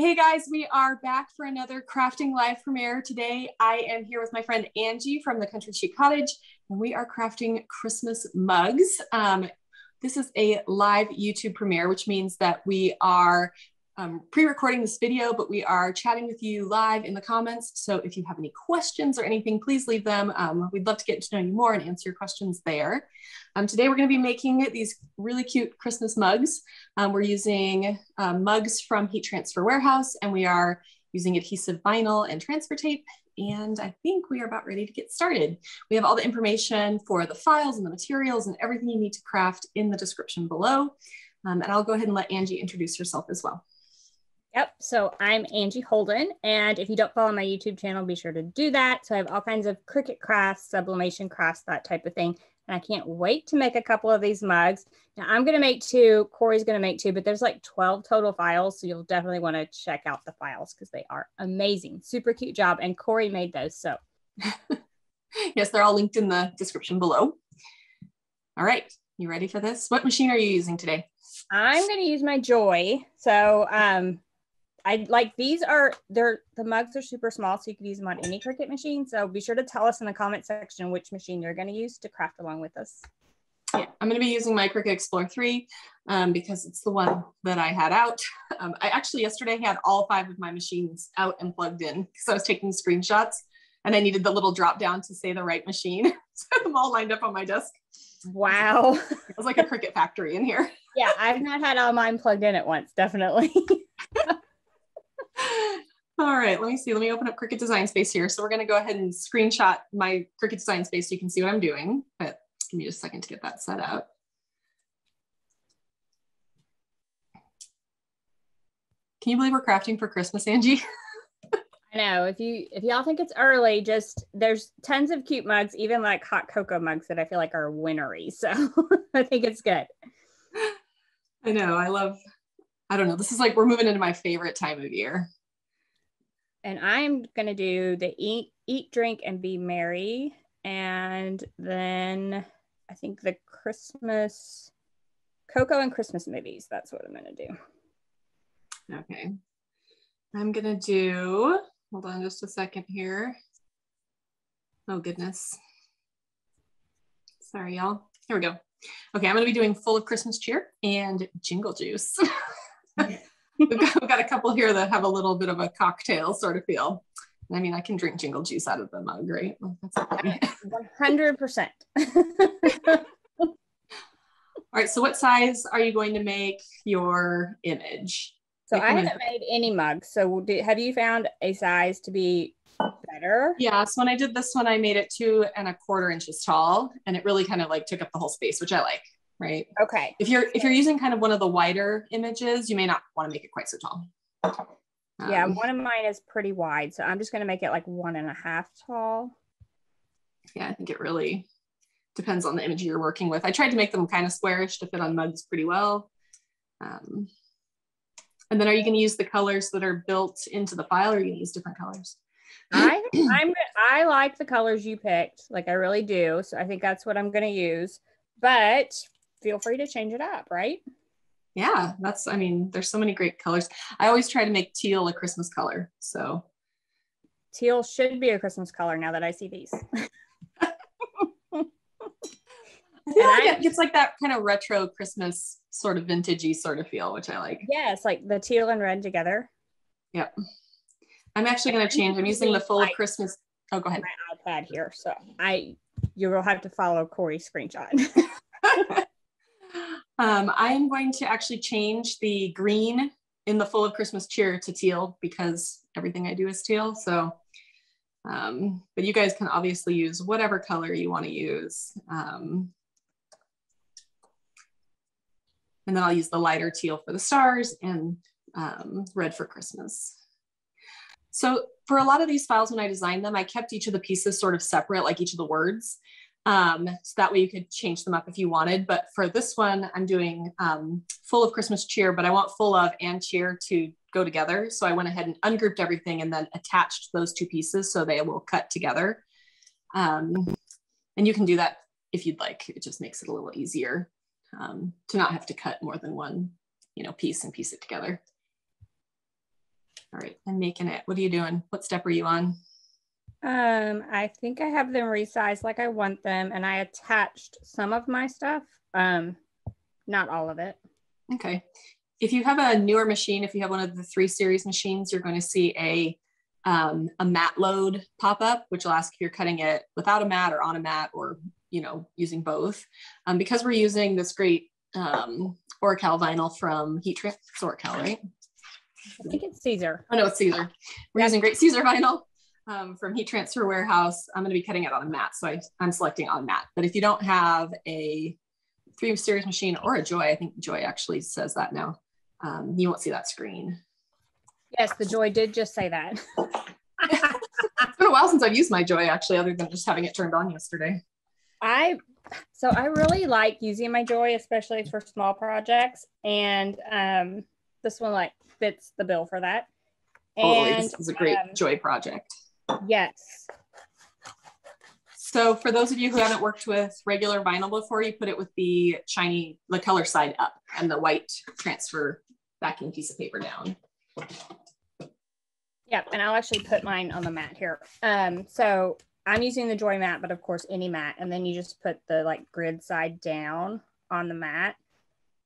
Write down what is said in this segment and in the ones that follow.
Hey guys, we are back for another Crafting Live premiere. Today I am here with my friend Angie from the Country Chic Cottage, and we are crafting Christmas mugs. This is a live YouTube premiere, which means that we are pre-recording this video, but we are chatting with you live in the comments. So if you have any questions or anything, please leave them. We'd love to get to know you more and answer your questions there. Today we're going to be making these really cute Christmas mugs. We're using mugs from Heat Transfer Warehouse, and we are using adhesive vinyl and transfer tape. And I think we are about ready to get started. We have all the information for the files and the materials and everything you need to craft in the description below. And I'll go ahead and let Angie introduce herself as well. Yep, so I'm Angie Holden, and if you don't follow my YouTube channel, be sure to do that. So I have all kinds of Cricut crafts, sublimation crafts, that type of thing. And I can't wait to make a couple of these mugs. Now I'm gonna make two, Corey's gonna make two, but there's like 12 total files. So you'll definitely wanna check out the files because they are amazing, super cute job. And Corey made those, so. Yes, they're all linked in the description below. All right, you ready for this? What machine are you using today? I'm gonna use my Joy, so. I like these are, the mugs are super small, so you can use them on any Cricut machine. So be sure to tell us in the comment section which machine you're going to use to craft along with us. Yeah, I'm going to be using my Cricut Explore 3 because it's the one that I had out. I actually yesterday had all 5 of my machines out and plugged in because I was taking screenshots and I needed the little drop down to say the right machine. So I'm all lined up on my desk. Wow. It was like a Cricut factory in here. Yeah, I've not had all mine plugged in at once, definitely. All right, let me see. Let me open up Cricut Design Space here. So we're going to go ahead and screenshot my Cricut Design Space so you can see what I'm doing. But give me just a second to get that set up. Can you believe we're crafting for Christmas, Angie? I know. If y'all think it's early, just there's tons of cute mugs, even like hot cocoa mugs that I feel like are wintry. So I think it's good. I know. I don't know. This is like we're moving into my favorite time of year. And I'm going to do the eat, drink, and be merry. And then I think the Christmas, cocoa and Christmas movies. That's what I'm going to do. Okay. I'm going to do, hold on just a second here. Oh, goodness. Sorry, y'all. Here we go. Okay. I'm going to be doing Full of Christmas Cheer and Jingle Juice. We've got a couple here that have a little bit of a cocktail sort of feel. I mean, I can drink Jingle Juice out of the mug, right? That's okay. 100%. All right. So what size are you going to make your image? So I haven't made any mugs. So have you found a size to be better? Yeah. So when I did this one, I made it 2¼ inches tall, and it really kind of like took up the whole space, which I like. Right. Okay. If you're using kind of one of the wider images, you may not want to make it quite so tall. Yeah, one of mine is pretty wide, so I'm just going to make it like 1½ tall. Yeah, I think it really depends on the image you're working with. I tried to make them kind of squarish to fit on mugs pretty well. And then, are you going to use the colors that are built into the file, or are you going to use different colors? I like the colors you picked, like I really do. So I think that's what I'm going to use, but feel free to change it up, right? Yeah, that's, I mean, there's so many great colors. I always try to make teal a Christmas color, so. Teal should be a Christmas color now that I see these. It's like that kind of retro Christmas sort of vintagey sort of feel, which I like. Yeah, it's like the teal and red together. Yep. I'm actually going to change. I'm using the Full of Christmas. Oh, go ahead. My iPad here, so you will have to follow Corey's screenshot. I'm going to actually change the green in the Full of Christmas Cheer to teal because everything I do is teal. So, but you guys can obviously use whatever color you want to use. And then I'll use the lighter teal for the stars and red for Christmas. So for a lot of these files, when I designed them, I kept each of the pieces sort of separate, like each of the words. So that way you could change them up if you wanted. But for this one, I'm doing Full of Christmas Cheer, but I want Full of and Cheer to go together. So I went ahead and ungrouped everything and then attached those two pieces so they will cut together. And you can do that if you'd like. It just makes it a little easier to not have to cut more than one, piece and piece it together. All right, I'm making it. What are you doing? What step are you on? I think I have them resized like I want them, and I attached some of my stuff, not all of it. Okay. If you have a newer machine, if you have one of the 3 series machines, you're going to see a mat load pop up, which will ask if you're cutting it without a mat or on a mat, or, you know, using both. Because we're using this great Oracal vinyl from Heat Transfer, Oracal, right? I think it's Caesar. Oh no, it's Caesar. We're using great Caesar vinyl from Heat Transfer Warehouse. I'm going to be cutting it on a mat, so I'm selecting on mat. But if you don't have a 3 series machine or a Joy, I think Joy actually says that now. You won't see that screen. Yes, the Joy did just say that. It's been a while since I've used my Joy, actually, other than just having it turned on yesterday. So I really like using my Joy, especially for small projects. And this one like fits the bill for that. Totally, and this is a great Joy project. Yes. So for those of you who haven't worked with regular vinyl before, you put it with the shiny, the color side up and the white transfer backing piece of paper down. Yeah, and I'll actually put mine on the mat here. So I'm using the Joy mat, but of course any mat, and then you just put the like grid side down on the mat.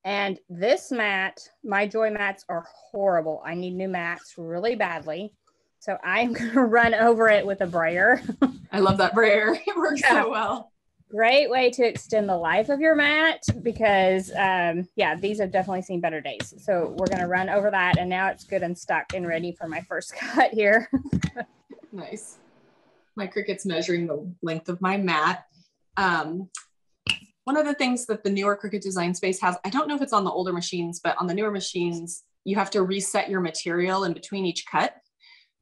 And this mat, my Joy mats are horrible. I need new mats really badly. So I'm gonna run over it with a brayer. I love that brayer, it works so well. Great way to extend the life of your mat because yeah, these have definitely seen better days. So we're gonna run over that, and now it's good and stuck and ready for my first cut here. Nice. My Cricut's measuring the length of my mat. One of the things that the newer Cricut Design Space has, I don't know if it's on the older machines, but on the newer machines, you have to reset your material in between each cut,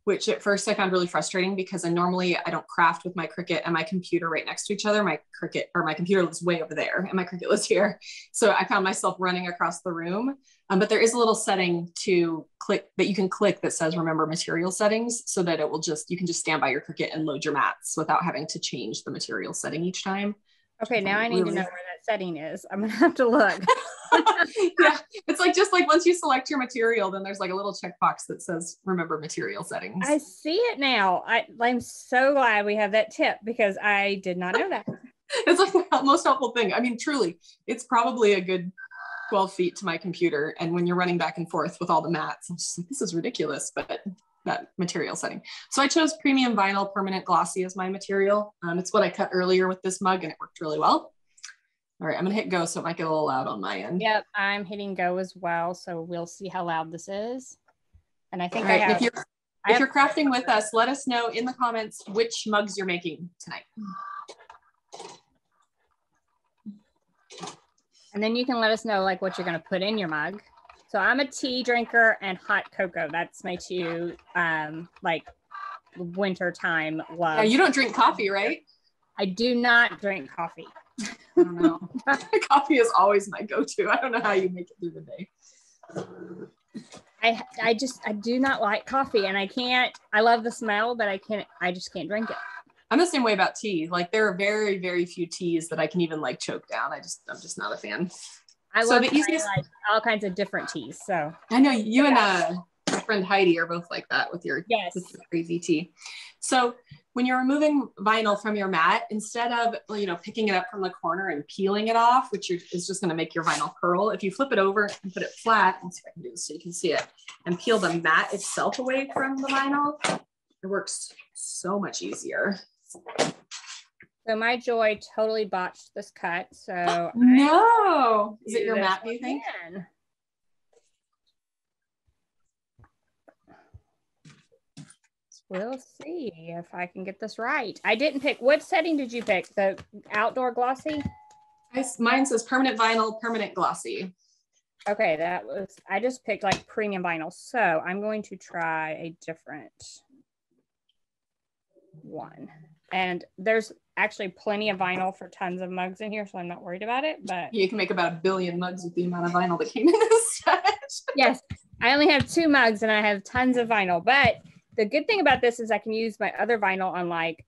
which at first I found really frustrating because normally I don't craft with my Cricut and my computer right next to each other. My Cricut, or my computer lives way over there and my Cricut lives here. So I found myself running across the room, but there is a little setting to click that you can click that says, remember material settings, so that it will just, you can just stand by your Cricut and load your mats without having to change the material setting each time. Okay, now I need to know where that setting is. I'm gonna have to look. Yeah, it's like, just like once you select your material, then there's like a little checkbox that says, remember material settings. I see it now. I'm so glad we have that tip because I did not know that. It's like the most helpful thing. I mean, truly, it's probably a good 12 feet to my computer. And when you're running back and forth with all the mats, I'm just like, this is ridiculous, but that material setting. So I chose premium vinyl permanent glossy as my material. It's what I cut earlier with this mug and it worked really well. All right, I'm gonna hit go so it might get a little loud on my end. Yep, I'm hitting go as well. So we'll see how loud this is. And I think I have, if you're crafting with us, let us know in the comments which mugs you're making tonight. And then you can let us know like what you're gonna put in your mug. So I'm a tea drinker and hot cocoa. That's my two like wintertime love. Yeah, you don't drink coffee, right? I do not drink coffee. I don't know. Coffee is always my go-to. I don't know how you make it through the day. I do not like coffee, and I can't. I love the smell, but I just can't drink it. I'm the same way about tea. Like there are very, very few teas that I can even like choke down. I'm just not a fan. I love all kinds of different teas. So I know you and my friend Heidi are both like that with your crazy tea. So when you're removing vinyl from your mat, instead of, you know, picking it up from the corner and peeling it off, which is just going to make your vinyl curl, if you flip it over and put it flat, let's see if I can do this so you can see it, and peel the mat itself away from the vinyl, it works so much easier. So my Joy totally botched this cut. So no, is it your mat? Do you think? We'll see if I can get this right. I didn't pick. What setting did you pick? The outdoor glossy? Mine says permanent vinyl, permanent glossy. Okay, that was. I just picked like premium vinyl, so I'm going to try a different one. And there's actually plenty of vinyl for tons of mugs in here, so I'm not worried about it. But you can make about 1 billion mugs with the amount of vinyl that came in this set. Yes, I only have 2 mugs, and I have tons of vinyl. But the good thing about this is I can use my other vinyl on like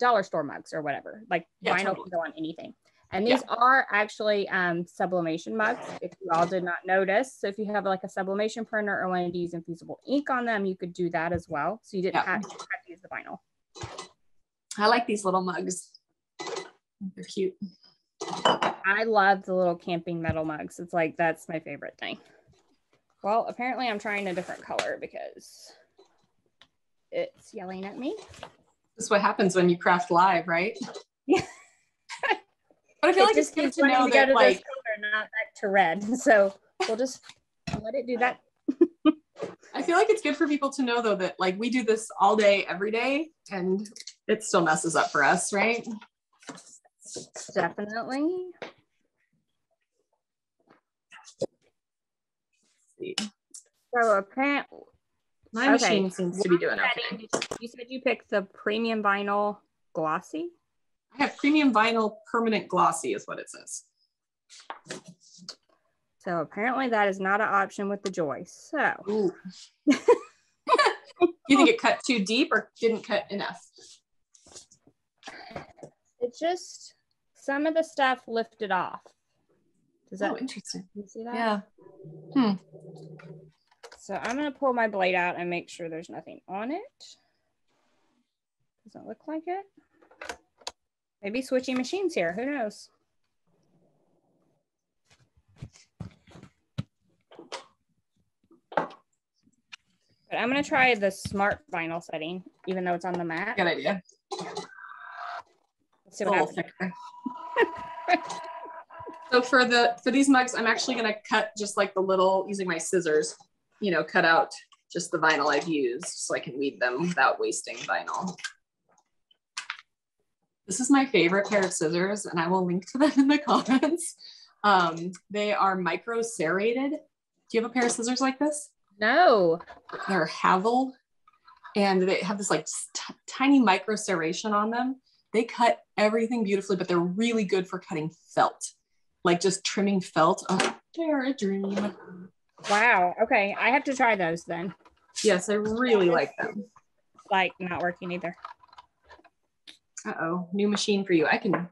dollar store mugs or whatever. Like vinyl can go on anything. And these are actually sublimation mugs, if you all did not notice. So if you have like a sublimation printer or wanted to use infusible ink on them, you could do that as well. So you didn't have to use the vinyl. I like these little mugs. They're cute. I love the little camping metal mugs. It's like, that's my favorite thing. Well, apparently I'm trying a different color because it's yelling at me. This is what happens when you craft live, right? Yeah. But I feel like it's good to know that, like, not back to red. So we'll just let it do that. I feel like it's good for people to know, though, that like we do this all day, every day, and it still messes up for us, right? Definitely. So apparently, my machine seems to be doing okay. You said you picked the premium vinyl glossy. I have premium vinyl permanent glossy is what it says. So apparently that is not an option with the Joy. So you think it cut too deep or didn't cut enough? It just, some of the stuff lifted off. Does that, interesting. You see that? Yeah. Hmm. So I'm going to pull my blade out and make sure there's nothing on it. Doesn't look like it. Maybe switching machines here, who knows? But I'm gonna try the smart vinyl setting, even though it's on the mat. Good idea. Let's see what happens. So for these mugs, I'm actually gonna cut just like the little, using my scissors, you know, cut out just the vinyl I've used so I can weed them without wasting vinyl. This is my favorite pair of scissors, and I will link to them in the comments. They are micro serrated. Do you have a pair of scissors like this? No. They're Havel, and they have this like tiny micro serration on them. They cut everything beautifully, but they're really good for cutting felt, like just trimming felt. Oh, they're a dream. Wow. Okay, I have to try those then. Yes, I really like them. Like not working either. Uh-oh, new machine for you. I can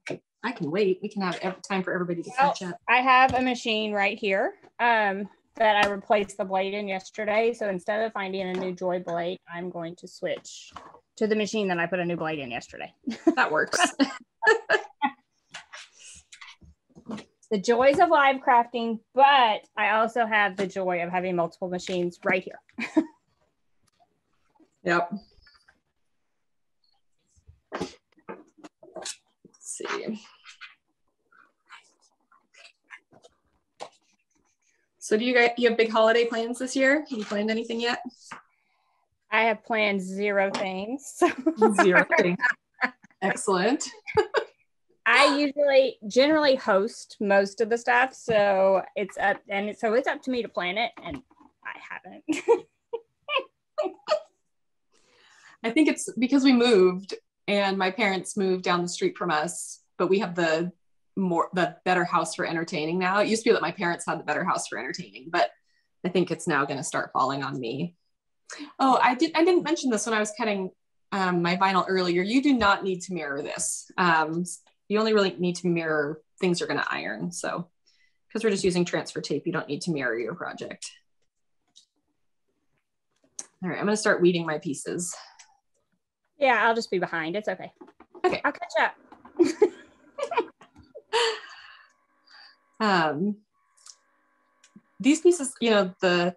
wait. We can have time for everybody to catch up. I have a machine right here that I replaced the blade in yesterday. So instead of finding a new Joy blade, I'm going to switch to the machine that I put a new blade in yesterday. That works. The joys of live crafting, but I also have the joy of having multiple machines right here. Yep. See. So do you have big holiday plans this year? Have you planned anything yet? I have planned zero things. Zero things. Excellent. I generally host most of the stuff, so it's up, and so it's up to me to plan it, and I haven't. I think it's because we moved. And my parents moved down the street from us, but we have the better house for entertaining now. It used to be that my parents had the better house for entertaining, but I think it's now going to start falling on me. Oh, I didn't mention this when I was cutting my vinyl earlier. You do not need to mirror this. You only really need to mirror things you're going to iron. So because we're just using transfer tape, you don't need to mirror your project. All right, I'm going to start weeding my pieces. Yeah, I'll just be behind. It's okay. Okay, I'll catch up. These pieces, you know, the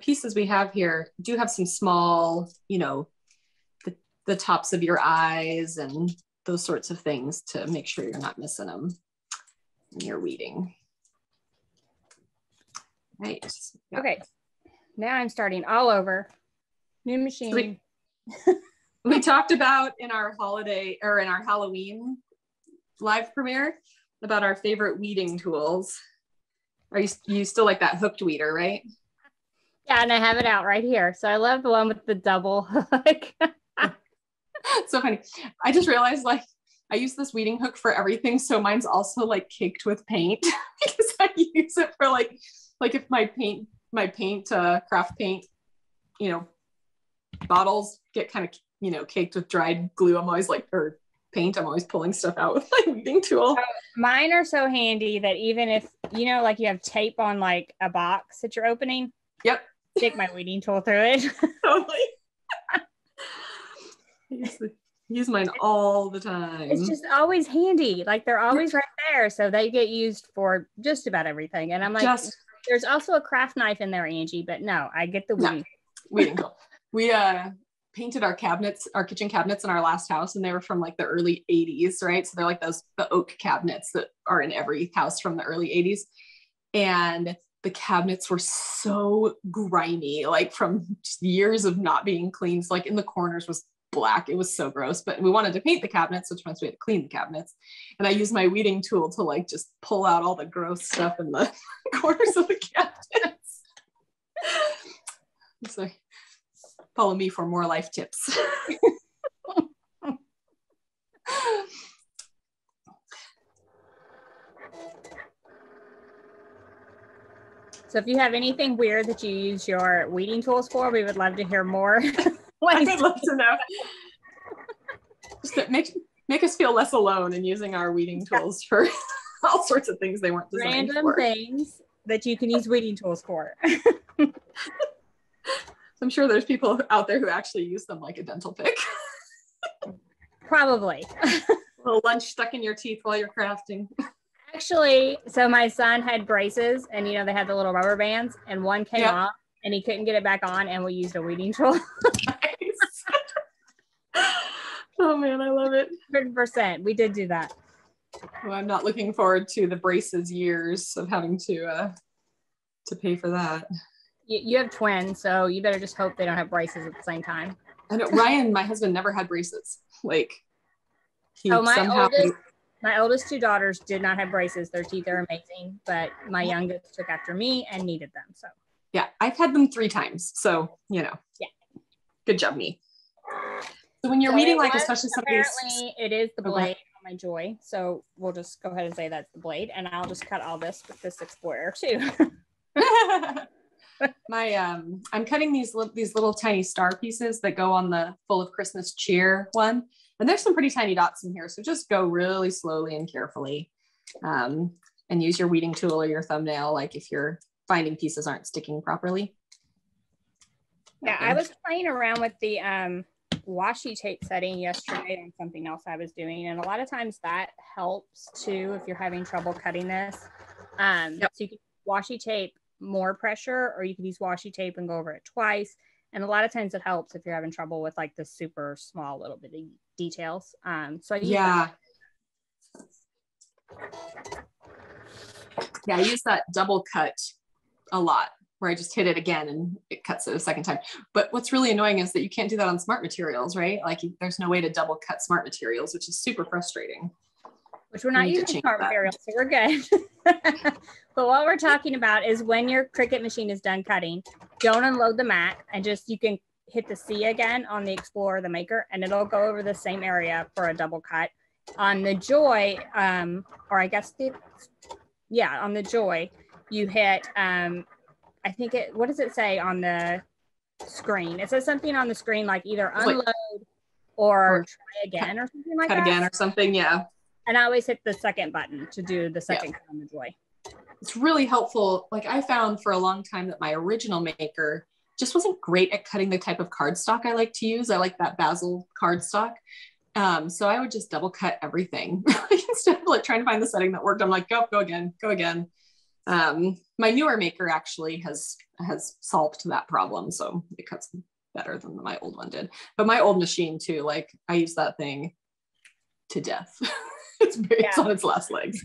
pieces we have here do have some small, you know, the tops of your eyes and those sorts of things to make sure you're not missing them when you're weeding. Right. Yep. Okay. Now I'm starting all over. New machine. We talked about in our holiday or in our Halloween live premiere about our favorite weeding tools. Are you still like that hooked weeder, right? Yeah, and I have it out right here. So I love the one with the double hook. So funny. I just realized like I use this weeding hook for everything. So mine's also like caked with paint because I use it for like if my craft paint, you know, bottles get kind of, you know, caked with dried glue. I'm always like, or paint, I'm always pulling stuff out with my weeding tool. Mine are so handy that even if, you know, like you have tape on like a box that you're opening. Yep. Stick my weeding tool through it. Totally. Use mine all the time. It's just always handy. Like they're always right there. So they get used for just about everything. And I'm like, there's also a craft knife in there, Angie, but no, I get the weeding. No, weeding tool. We painted our cabinets, our kitchen cabinets in our last house, and they were from like the early 80s, right? So they're like those, the oak cabinets that are in every house from the early 80s. And the cabinets were so grimy, like from just years of not being cleaned. So like in the corners was black. It was so gross, but we wanted to paint the cabinets, which means we had to clean the cabinets. And I used my weeding tool to like just pull out all the gross stuff in the corners of the cabinets. So follow me for more life tips. So if you have anything weird that you use your weeding tools for, we would love to hear more. I'd love to know. Just to make us feel less alone in using our weeding tools for all sorts of things they weren't designed for. Random things that you can use weeding tools for. I'm sure there's people out there who actually use them like a dental pick. Probably. A little lunch stuck in your teeth while you're crafting. Actually, so my son had braces and, you know, they had the little rubber bands and one came off and he couldn't get it back on and we used a weeding tool. Nice. Oh man, I love it. 100%. We did do that. Well, I'm not looking forward to the braces years of having to pay for that. You have twins, so you better just hope they don't have braces at the same time. I know, Ryan, my husband, never had braces. Like, he my oldest two daughters did not have braces. Their teeth are amazing, but my youngest took after me and needed them. So yeah, I've had them 3 times. So, you know, good job, me. So when you're weeding, like, especially somebody's— apparently it is the blade on my Joy. So we'll just go ahead and say that's the blade, and I'll just cut all this with this Explorer too. My, I'm cutting these little tiny star pieces that go on the Full of Christmas Cheer one. And there's some pretty tiny dots in here. So just go really slowly and carefully, and use your weeding tool or your thumbnail, like if your finding pieces aren't sticking properly. Yeah, I was playing around with the washi tape setting yesterday on something else I was doing. And a lot of times that helps too if you're having trouble cutting this. So you can washi tape more pressure, or you can use washi tape and go over it twice. And a lot of times it helps if you're having trouble with like the super small little bit of details. So I use I use that double cut a lot, where I just hit it again and it cuts it a second time. But what's really annoying is that you can't do that on smart materials, right? Like there's no way to double cut smart materials, which is super frustrating. Which we're not using smart materials, so we're good. But what we're talking about is when your Cricut machine is done cutting, don't unload the mat, and just, you can hit the C again on the Explorer, the Maker, and it'll go over the same area for a double cut. On the Joy, or I guess the, on the Joy, you hit, I think it, what does it say on the screen? It says something on the screen, like either unload or try again or something like that. Cut again or something, yeah. And I always hit the second button to do the second cut on the Joy. It's really helpful. Like I found for a long time that my original Maker just wasn't great at cutting the type of cardstock I like to use. I like that basil cardstock. So I would just double cut everything. Instead of like trying to find the setting that worked, I'm like, go again, go again. My newer Maker actually has solved that problem. So it cuts better than my old one did. But my old machine too, like I use that thing to death. It's on its last legs.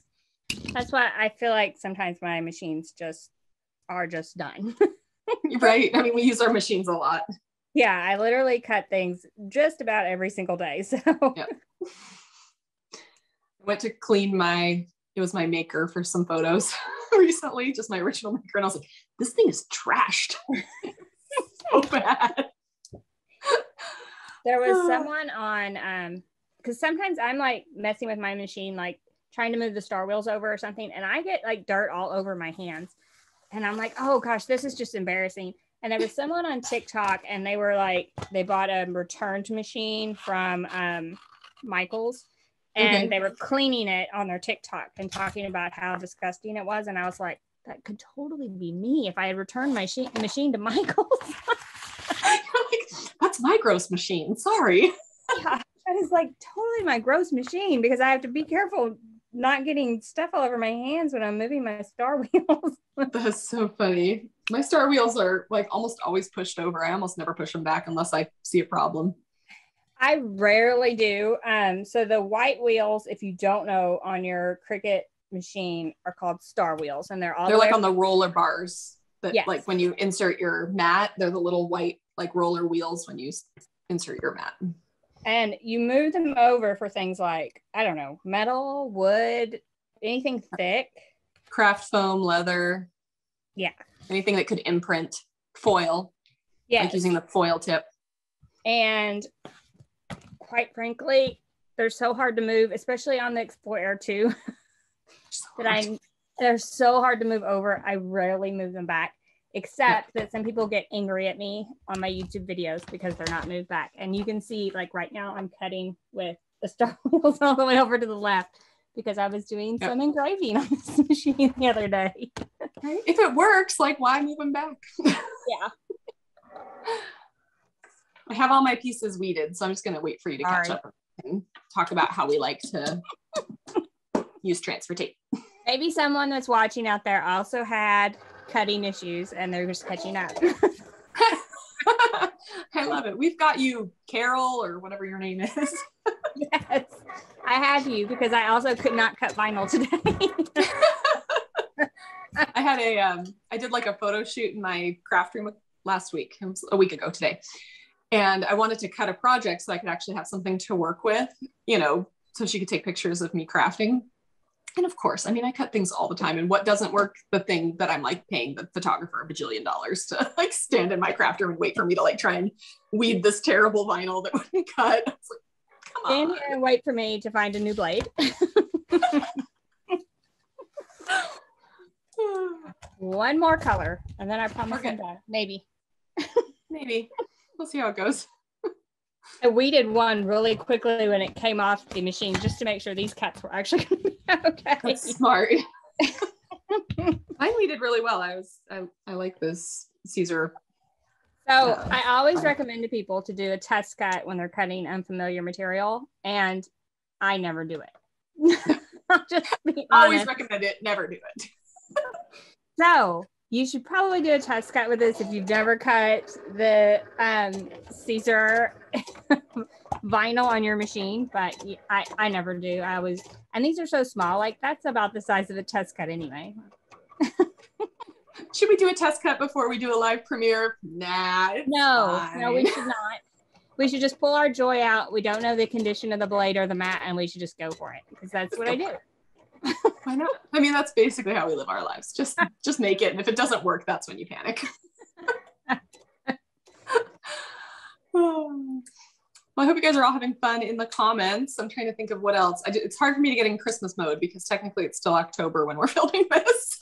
That's why I feel like sometimes my machines just are just done. Right. I mean, we use our machines a lot. Yeah, I literally cut things just about every single day. So I went to clean it was my Maker for some photos recently, just my original Maker. And I was like, this thing is trashed. So bad. There was someone on, because sometimes I'm like messing with my machine, like trying to move the star wheels over or something, and I get like dirt all over my hands, and I'm like, oh gosh, this is just embarrassing. And there was someone on TikTok, and they were like, they bought a returned machine from Michael's, and they were cleaning it on their TikTok and talking about how disgusting it was. And I was like, that could totally be me if I had returned my machine to Michael's. That's my gross machine. Sorry. Yeah, that is like totally my gross machine, because I have to be careful not getting stuff all over my hands when I'm moving my star wheels. That's so funny. My star wheels are like almost always pushed over. I almost never push them back unless I see a problem. I rarely do. So the white wheels, if you don't know, on your Cricut machine are called star wheels, and they're like on the roller bars that like when you insert your mat, they're the little white like roller wheels when you insert your mat. And you move them over for things like, I don't know, metal, wood, anything thick. Craft foam, leather. Yeah. Anything that could imprint, foil. Yeah. Like using the foil tip. And quite frankly, they're so hard to move, especially on the Explore Air 2. They're so hard to move over. I rarely move them back, except that some people get angry at me on my YouTube videos because they're not moved back. And you can see, like right now, I'm cutting with the star wheels all the way over to the left because I was doing some engraving on this machine the other day. If it works, like, why move them back? Yeah. I have all my pieces weeded, so I'm just going to wait for you to catch up and talk about how we like to use transfer tape. Maybe someone that's watching out there also had cutting issues and they're just catching up. I love it. We've got you, Carol, or whatever your name is. Yes, I have you because I also could not cut vinyl today. I had a, I did like a photo shoot in my craft room last week. It was a week ago today. And I wanted to cut a project so I could actually have something to work with, you know, so she could take pictures of me crafting. And of course, I mean, I cut things all the time, and what doesn't work, the thing that I'm like paying the photographer $1 bajillion to like stand in my craft room and wait for me to like try and weed this terrible vinyl that wouldn't cut. I was like, come on. Stand here and wait for me to find a new blade. One more color and then I promise I'm done. Maybe. Maybe. We'll see how it goes. I weeded one really quickly when it came off the machine just to make sure these cuts were actually going to be okay. That's smart. I weeded really well. I like this Caesar. So I always recommend to people to do a test cut when they're cutting unfamiliar material, and I never do it. Just be honest. I always recommend it. Never do it. So you should probably do a test cut with this if you've never cut the Caesar vinyl on your machine, but I never do. I always, and these are so small, like that's about the size of a test cut anyway. Should we do a test cut before we do a live premiere? Nah. No, fine. No, we should not. We should just pull our Joy out. We don't know the condition of the blade or the mat, and we should just go for it because that's what I do. Why not? I mean, that's basically how we live our lives. Just make it. And if it doesn't work, that's when you panic. Well, I hope you guys are all having fun in the comments. I'm trying to think of what else. It's hard for me to get in Christmas mode because technically it's still October when we're filming this.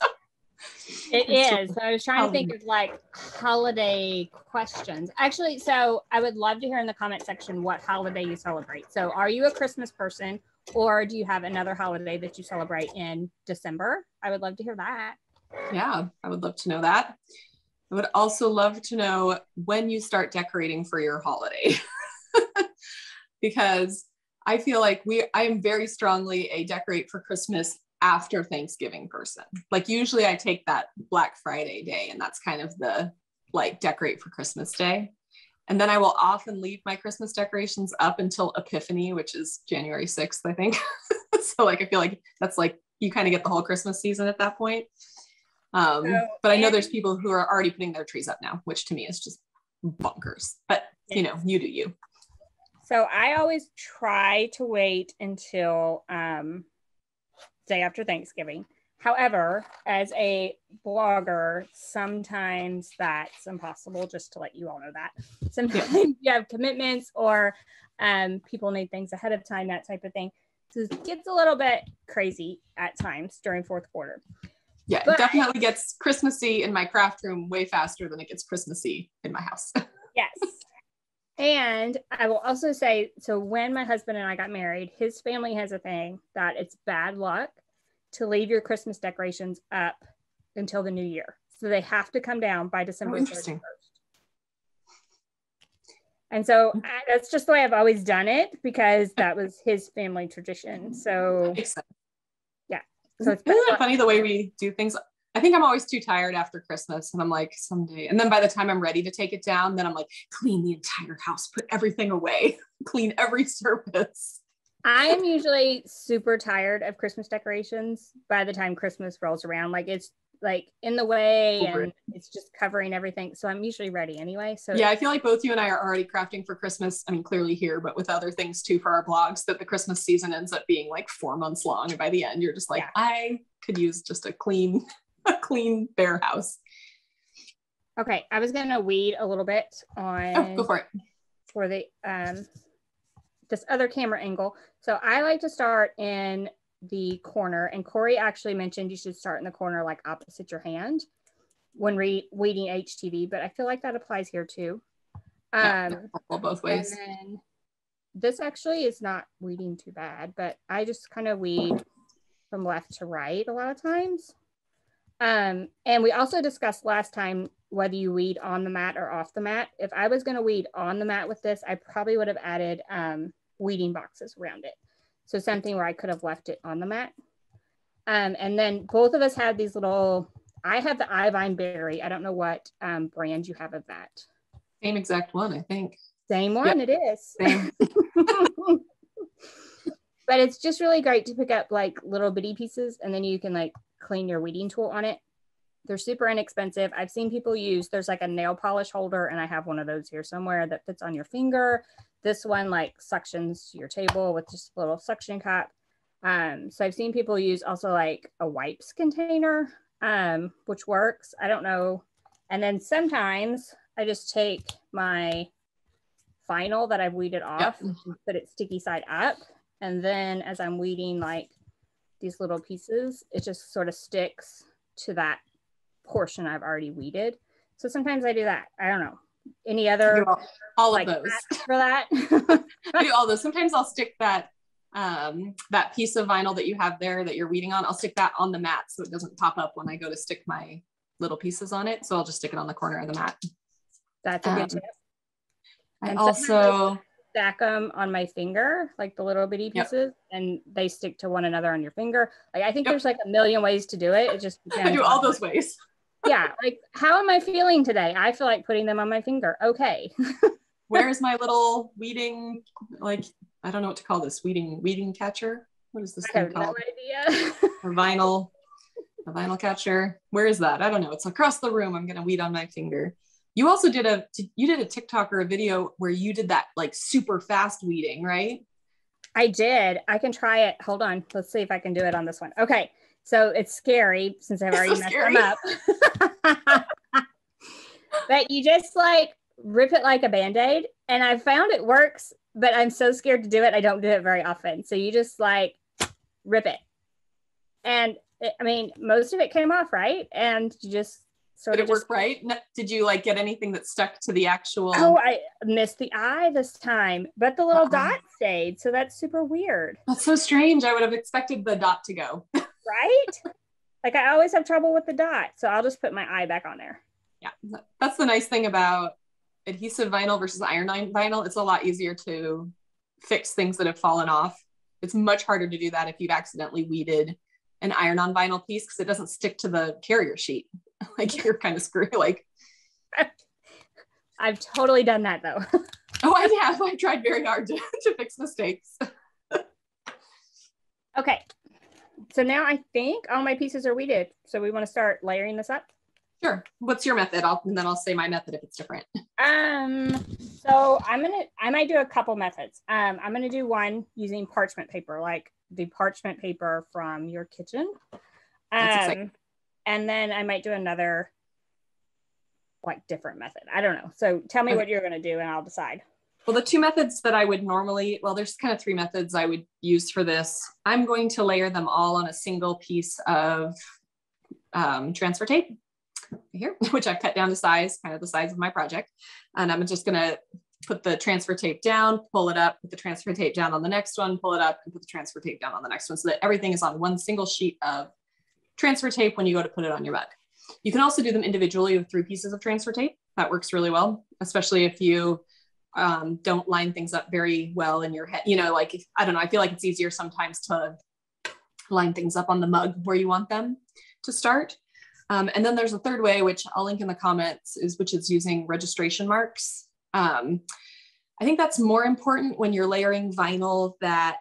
It is. So I was trying to think of like holiday questions. Actually, so I would love to hear in the comment section what holiday you celebrate. So are you a Christmas person? Or do you have another holiday that you celebrate in December? I would love to hear that. Yeah, I would love to know that. I would also love to know when you start decorating for your holiday. Because I feel like I am very strongly a decorate for Christmas after Thanksgiving person. Like usually I take that Black Friday day, and that's kind of the like decorate for Christmas day. And then I will often leave my Christmas decorations up until Epiphany, which is January 6th, I think. So like, I feel like that's like, you kind of get the whole Christmas season at that point. But I know there's people who are already putting their trees up now, which to me is just bonkers, but you know, you do you. So I always try to wait until day after Thanksgiving. However, as a blogger, sometimes that's impossible, just to let you all know that. Sometimes you have commitments or people need things ahead of time, that type of thing. So it gets a little bit crazy at times during fourth quarter. Yeah, but it definitely gets Christmassy in my craft room way faster than it gets Christmassy in my house. Yes. And I will also say, so when my husband and I got married, his family has a thing that it's bad luck to leave your Christmas decorations up until the new year. So they have to come down by December 31st. And so that's just the way I've always done it, because that was his family tradition. So yeah. So it's isn't it funny the way we do things? I think I'm always too tired after Christmas, and I'm like, someday. And then by the time I'm ready to take it down, then I'm like, clean the entire house, put everything away, clean every surface. I'm usually super tired of Christmas decorations by the time Christmas rolls around. Like it's like in the way and it's just covering everything. So I'm usually ready anyway. So yeah, I feel like both you and I are already crafting for Christmas. I mean, clearly here, but with other things too for our blogs, that the Christmas season ends up being like 4 months long. And by the end, you're just like, yeah, I could use just a clean bare house. Okay. I was going to weed a little bit on go for it. For the, this other camera angle. So I like to start in the corner, and Corey actually mentioned you should start in the corner, like opposite your hand, when weeding HTV, but I feel like that applies here too. Yeah, both ways. And then this actually is not weeding too bad, but I just kind of weed from left to right a lot of times. And we also discussed last time whether you weed on the mat or off the mat. If I was going to weed on the mat with this, I probably would have added weeding boxes around it. So something where I could have left it on the mat. And then both of us had these little, I have the Ivine berry. I don't know what brand you have of that. Same exact one, I think. Same one, yep. It is. Same. But it's just really great to pick up like little bitty pieces, and then you can like clean your weeding tool on it. They're super inexpensive. I've seen people use, there's like a nail polish holder, and I have one of those here somewhere that fits on your finger. This one like suctions to your table with just a little suction cup. So I've seen people use also like a wipes container, which works. I don't know. And then sometimes I just take my final that I've weeded off, yep, put it sticky side up. And then as I'm weeding like these little pieces, it just sort of sticks to that portion I've already weeded. So sometimes I do that. I don't know. Any other all like, of those for that? I do all those. Sometimes I'll stick that that piece of vinyl that you have there that you're weeding on, I'll stick that on the mat so it doesn't pop up when I go to stick my little pieces on it. So I'll just stick it on the corner of the mat. That's a good tip. And I also stack them on my finger, like the little bitty pieces, yep, and they stick to one another on your finger. Like I think, yep, there's like a million ways to do it. It just I do all those ways. Yeah, like how am I feeling today? I feel like putting them on my finger. Okay. Where's my little weeding, like I don't know what to call this, weeding catcher? What is this thing called? I have no idea. a vinyl catcher. Where is that? I don't know. It's across the room. I'm gonna weed on my finger. You also did a TikTok or a video where you did that like super fast weeding, right? I did. I can try it. Hold on. Let's see if I can do it on this one. Okay. So it's scary since I've already messed them up. But you just like rip it like a Band-Aid, and I found it works, but I'm so scared to do it. I don't do it very often. So you just like rip it. And it, I mean, most of it came off, right? And you just sort of. Did it work right? No, did you like get anything that stuck to the actual? Oh, I missed the eye this time, but the little dot stayed. So that's super weird. That's so strange. I would have expected the dot to go. Right? Like I always have trouble with the dot. So I'll just put my eye back on there. Yeah. That's the nice thing about adhesive vinyl versus iron vinyl. It's a lot easier to fix things that have fallen off. It's much harder to do that if you've accidentally weeded an iron-on vinyl piece, because it doesn't stick to the carrier sheet. Like you're kind of screwed. Like I've totally done that though. Oh, I have. I've tried very hard to fix mistakes. Okay. So now I think all my pieces are weeded. So we want to start layering this up. Sure. What's your method? And then I'll say my method if it's different. So I might do a couple methods. I'm going to do one using parchment paper, like the parchment paper from your kitchen. That's exciting. And then I might do another like different method. I don't know. So tell me what you're going to do and I'll decide. Well, the two methods that I would normally, well, there's kind of three methods I would use for this. I'm going to layer them all on a single piece of transfer tape here, which I've cut down to size, kind of the size of my project. And I'm just gonna put the transfer tape down, pull it up, put the transfer tape down on the next one, pull it up and put the transfer tape down on the next one, so that everything is on one single sheet of transfer tape when you go to put it on your mug. You can also do them individually with 3 pieces of transfer tape. That works really well, especially if you don't line things up very well in your head. You know, like, I don't know, I feel like it's easier sometimes to line things up on the mug where you want them to start. And then there's a third way, which I'll link in the comments, which is using registration marks. I think that's more important when you're layering vinyl that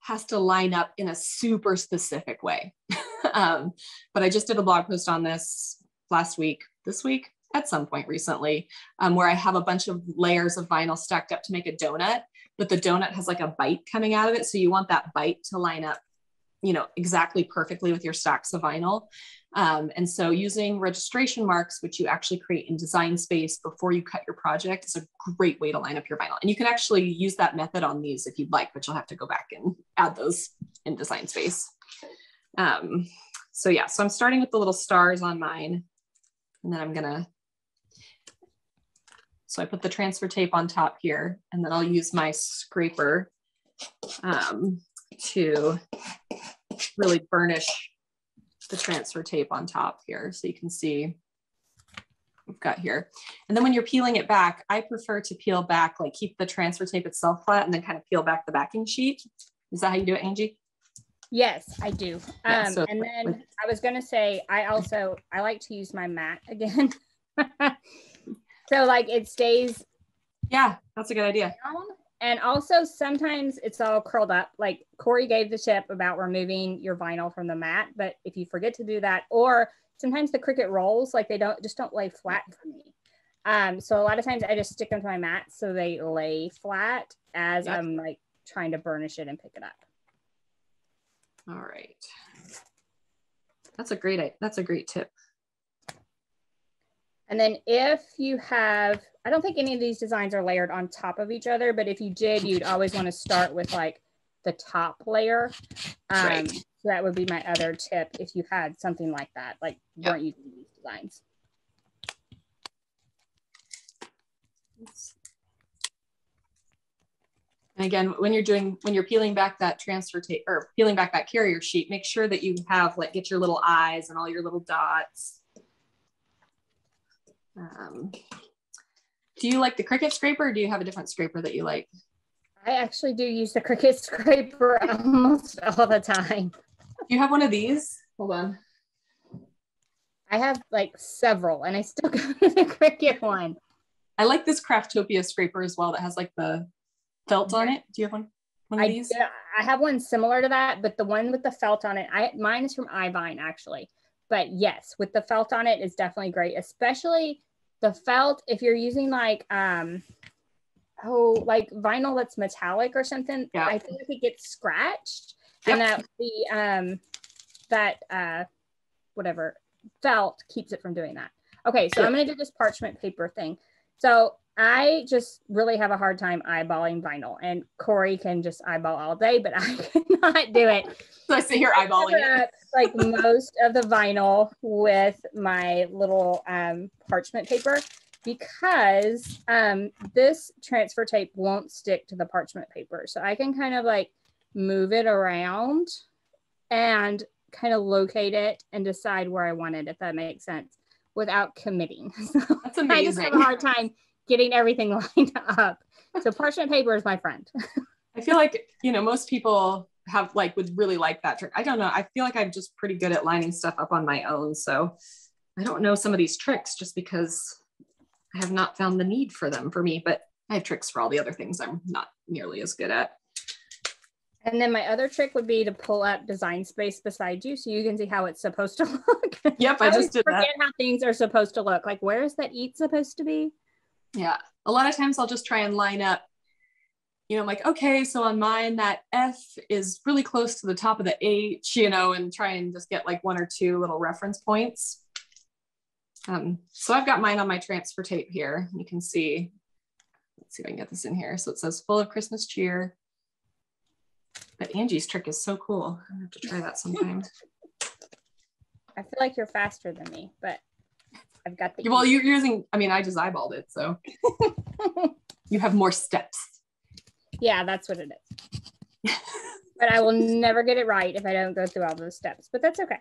has to line up in a super specific way. But I just did a blog post on this last week, this week, at some point recently, where I have a bunch of layers of vinyl stacked up to make a donut, but the donut has like a bite coming out of it. So you want that bite to line up, you know, exactly perfectly with your stacks of vinyl. And so using registration marks, which you actually create in Design Space before you cut your project, is a great way to line up your vinyl. And you can actually use that method on these if you'd like, but you'll have to go back and add those in Design Space. So yeah, so I'm starting with the little stars on mine, and then I'm gonna, so I put the transfer tape on top here, and then I'll use my scraper to really burnish the transfer tape on top here. So you can see we've got here. And then when you're peeling it back, I prefer to peel back, like keep the transfer tape itself flat and then kind of peel back the backing sheet. Is that how you do it, Angie? Yes, I do. Yeah, so and then I was gonna say, I like to use my mat again. So like it stays. Yeah, that's a good idea. Down. And also sometimes it's all curled up. Like Corey gave the tip about removing your vinyl from the mat, but if you forget to do that, or sometimes the Cricut rolls, like they just don't lay flat for me. So a lot of times I just stick them to my mat so they lay flat as yep. I'm like trying to burnish it and pick it up. All right. That's a great tip. And then if you have, I don't think any of these designs are layered on top of each other, but if you did, you'd always want to start with like the top layer. Right. So that would be my other tip if you had something like that, like yep. weren't using these designs. And again, when you're peeling back that transfer tape or peeling back that carrier sheet, make sure that you have like, get your little eyes and all your little dots. Do you like the Cricut scraper or do you have a different scraper that you like? I actually do use the Cricut scraper almost all the time. You have one of these? Hold on. I have like several and I still go to the Cricut one. I like this Craftopia scraper as well that has like the felt on it. Do you have one of these? Yeah, I have one similar to that, but the one with the felt on it, mine is from Ivine actually. But yes, with the felt on it is definitely great, especially the felt if you're using like like vinyl that's metallic or something. Yeah. I think it gets scratched, yep. and that the whatever felt keeps it from doing that. Okay, so yeah. I'm gonna do this parchment paper thing. So I just really have a hard time eyeballing vinyl, and Corey can just eyeball all day, but I cannot do it. So I sit here eyeballing it. Like most of the vinyl with my little parchment paper, because this transfer tape won't stick to the parchment paper. So I can kind of like move it around and kind of locate it and decide where I want it, if that makes sense, without committing. So that's amazing. I just have a hard time getting everything lined up. So parchment paper is my friend. I feel like, you know, most people have like, would really like that trick. I don't know. I feel like I'm just pretty good at lining stuff up on my own. So I don't know some of these tricks just because I have not found the need for them for me, but I have tricks for all the other things I'm not nearly as good at. And then my other trick would be to pull up Design Space beside you so you can see how it's supposed to look. Yep, I just did that. I forget how things are supposed to look. Like, where is that eat supposed to be? Yeah, a lot of times I'll just try and line up, you know, I'm like, okay, so on mine, that F is really close to the top of the H, you know, and try and just get like 1 or 2 little reference points. So I've got mine on my transfer tape here. You can see, let's see if I can get this in here. So it says full of Christmas cheer. But Angie's trick is so cool. I'm gonna have to try that sometime. I feel like you're faster than me, but I've got the. Well, you're using, I mean, I just eyeballed it, so. you have more steps. Yeah, that's what it is. But I will never get it right if I don't go through all those steps, but that's okay.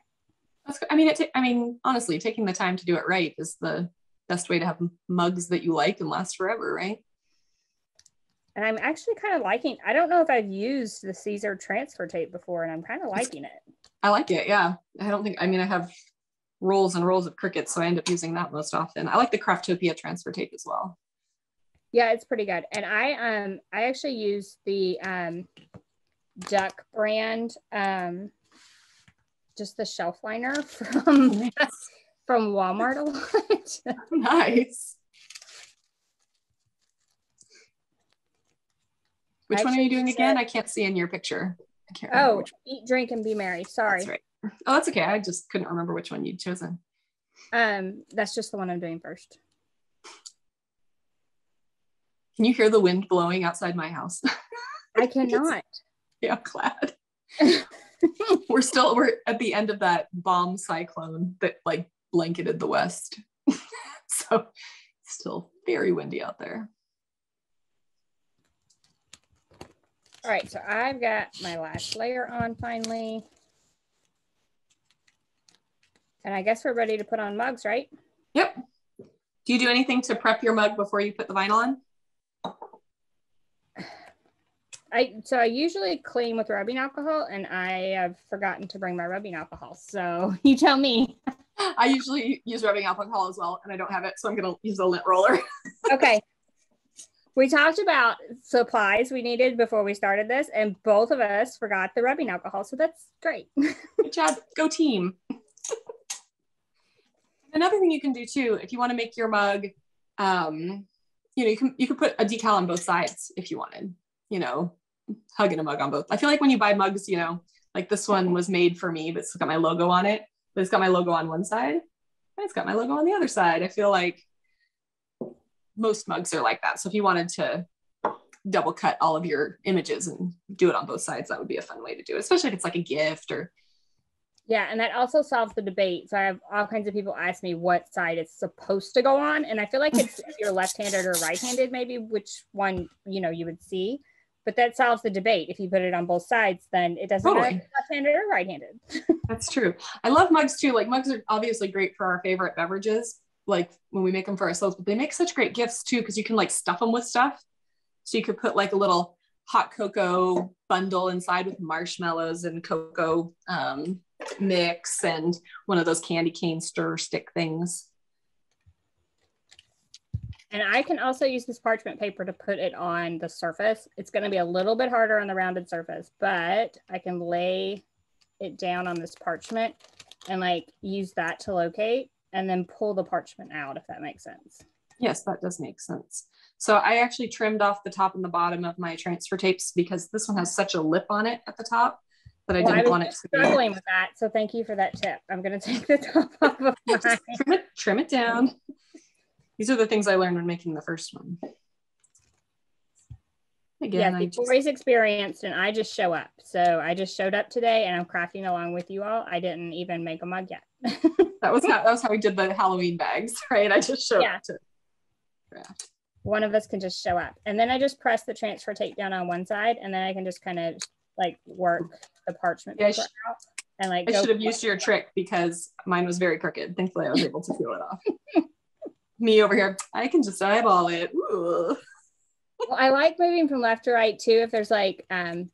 I mean, honestly, taking the time to do it right is the best way to have mugs that you like and last forever, right? And I'm actually kind of liking, I don't know if I've used the Caesar transfer tape before, and I'm kind of liking it. I like it, yeah. I don't think, I mean, I have rolls and rolls of Cricut, so I end up using that most often. I like the Craftopia transfer tape as well. Yeah, it's pretty good. And I actually use the Duck brand, just the shelf liner from Walmart a lot. Nice. Which one are you doing again? I can't see in your picture. I can't remember. Oh, Eat, Drink, and Be Merry. Sorry. That's right. Oh, that's okay. I just couldn't remember which one you'd chosen. That's just the one I'm doing first. Can you hear the wind blowing outside my house? I cannot. Yeah, I'm glad. We're at the end of that bomb cyclone that like blanketed the West. So it's still very windy out there. All right, so I've got my last layer on finally. And I guess we're ready to put on mugs, right? Yep. Do you do anything to prep your mug before you put the vinyl on? So I usually clean with rubbing alcohol, and I have forgotten to bring my rubbing alcohol. So you tell me. I usually use rubbing alcohol as well, and I don't have it, so I'm gonna use a lint roller. Okay. We talked about supplies we needed before we started this, and both of us forgot the rubbing alcohol, so that's great. Good job. Go team. Another thing you can do too, if you want to make your mug, you can put a decal on both sides if you wanted, hugging a mug on both. I feel like when you buy mugs, like this one was made for me, but it's got my logo on it, but it's got my logo on one side, and it's got my logo on the other side. I feel like most mugs are like that. So if you wanted to double cut all of your images and do it on both sides, that would be a fun way to do it, especially if it's like a gift or. Yeah, and that also solves the debate. So I have all kinds of people ask me what side it's supposed to go on. And I feel like it's if you're left-handed or right-handed, maybe which one, you would see, but that solves the debate. If you put it on both sides, then it doesn't matter if you're left-handed or right-handed. That's true. I love mugs too. Like mugs are obviously great for our favorite beverages, like when we make them for ourselves, but they make such great gifts too, because you can like stuff them with stuff. So you could put like a little hot cocoa bundle inside with marshmallows and cocoa mix and one of those candy cane stir stick things. And I can also use this parchment paper to put it on the surface. It's going to be a little bit harder on the rounded surface, but I can lay it down on this parchment and like use that to locate and then pull the parchment out, if that makes sense. Yes, that does make sense. So I actually trimmed off the top and the bottom of my transfer tapes because this one has such a lip on it at the top. But I didn't want it to be struggling with that. So thank you for that tip. I'm going to take the top off of mine. Trim it down. These are the things I learned when making the first one. Again, yeah, people always experienced, and I just show up. So I just showed up today, and I'm crafting along with you all. I didn't even make a mug yet. that was how we did the Halloween bags, right? I just showed up to craft. One of us can just show up, and then I just press the transfer tape down on one side, and then I can just kind of like work the parchment paper out and like. I should have used your trick because mine was very crooked. Thankfully, I was able to peel it off. Me over here, I can just eyeball it. Ooh. Well, I like moving from left to right too. If there's like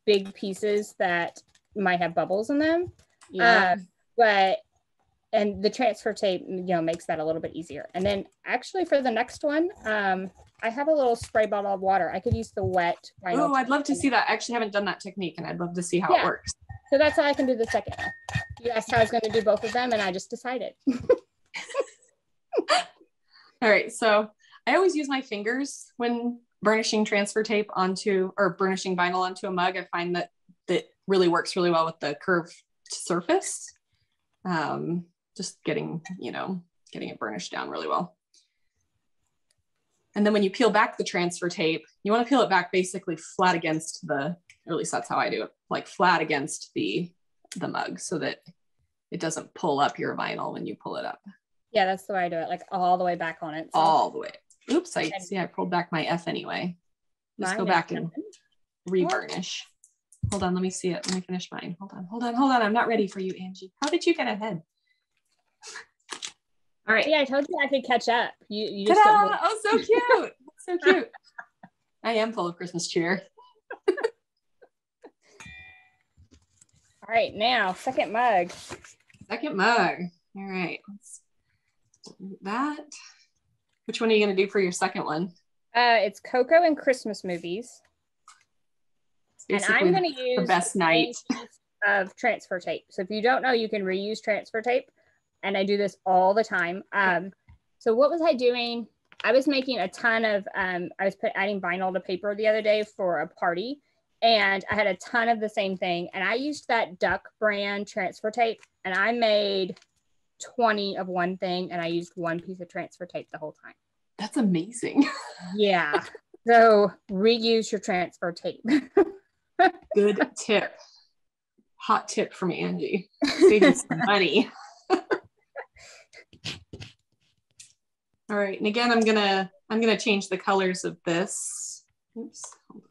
big pieces that might have bubbles in them, and the transfer tape, makes that a little bit easier. And then actually for the next one, I have a little spray bottle of water. I could use the wet. Oh, I'd love to see that. I actually haven't done that technique, and I'd love to see how it works. So that's how I can do the second one. You asked how I was going to do both of them, and I just decided. All right. So I always use my fingers when burnishing transfer tape onto, or burnishing vinyl onto a mug. I find that that really works really well with the curved surface. Just getting it burnished down really well. And then when you peel back the transfer tape, you want to peel it back basically flat against the, or at least that's how I do it, like flat against the mug so that it doesn't pull up your vinyl when you pull it up. Yeah, that's the way I do it, like all the way back on it. So. All the way. Oops, I see I pulled back my F anyway. Let's go back and reburnish. Hold on, let me see it. Let me finish mine. Hold on, hold on, hold on. I'm not ready for you, Angie. How did you get ahead? All right. Yeah, I told you I could catch up. You just don't... Oh, so cute. So cute. I am full of Christmas cheer. All right, now, second mug. Second mug. All right. Let's do that. Which one are you going to do for your second one? It's Coco and Christmas movies. And I'm going to use the best night of transfer tape. So if you don't know, you can reuse transfer tape. And I do this all the time. So what was I doing? I was making a ton of, I was adding vinyl to paper the other day for a party. And I had a ton of the same thing. And I used that Duck brand transfer tape. And I made 20 of one thing. And I used one piece of transfer tape the whole time. That's amazing. Yeah. So reuse your transfer tape. Good tip. Hot tip from Angie. Saving some money. All right. And again, I'm gonna change the colors of this. Oops.